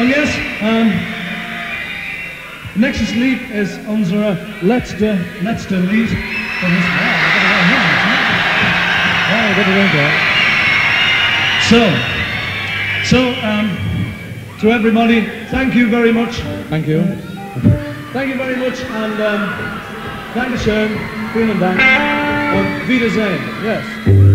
And yes, Nexus Leap is onze laatste lied. Dat is, ja, dat hebben we wel heel goed. Ja, dat hebben we ook wel. So, to everybody, thank you very much. Thank you. Thank you very much, and dankeschön, vielen Dank, und Wiedersehen, yes.